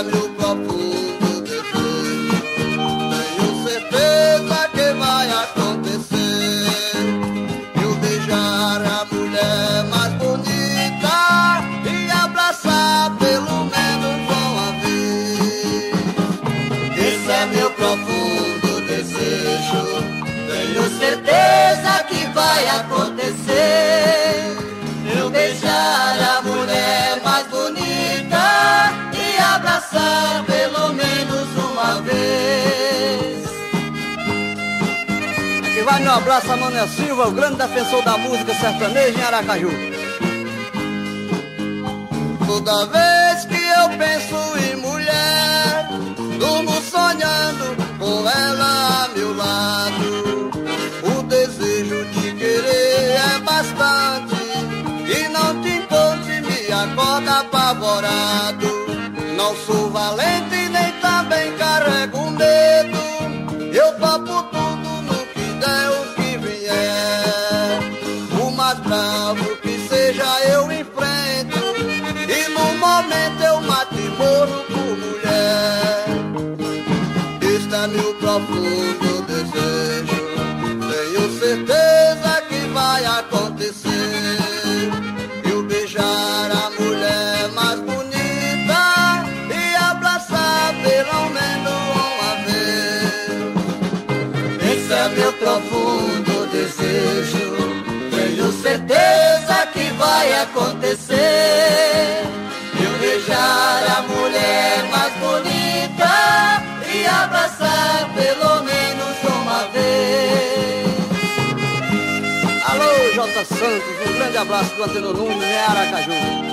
abre o copo do depois. Tenho certeza que vai acontecer. Eu beijar a mulher mais bonita e abraçar pelo menos uma vez. Esse é meu profundo desejo. Tenho certeza que vai acontecer. Eu beijar a mulher mais bonita e abraçar pelo menos uma vez. Aqui vai meu abraço a Manoel Silva, o grande defensor da música sertaneja em Aracaju. Toda vez que eu penso em mulher, durmo sonhando com ela a meu lado. O desejo de querer é bastante e não te encontre, me acorda apavorado. Não sou valente, nem também carrego medo. Eu topo tudo no que der, o que vier. O mais bravo que seja eu enfrento, e no momento eu mato e morro por mulher. Este é meu profundo desejo. Tenho certeza que vai acontecer. Eu beijar a mulher mais bonita pelo menos uma vez. Esse é meu profundo desejo. Tenho certeza que vai acontecer. Eu beijar a mulher mais bonita e abraçar pelo menos uma vez. Alô, Jota Santos, um grande abraço do Antenor Nunes em Aracaju.